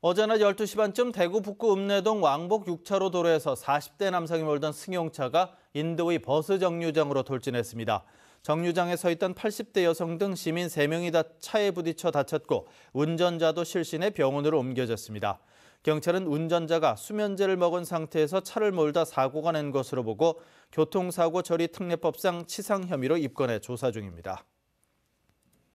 어제 낮 12시 반쯤 대구 북구 읍내동 왕복 6차로 도로에서 40대 남성이 몰던 승용차가 인도의 버스 정류장으로 돌진했습니다. 정류장에 서 있던 80대 여성 등 시민 3명이 다 차에 부딪혀 다쳤고 운전자도 실신해 병원으로 옮겨졌습니다. 경찰은 운전자가 수면제를 먹은 상태에서 차를 몰다 사고가 난 것으로 보고 교통사고 처리 특례법상 치상 혐의로 입건해 조사 중입니다.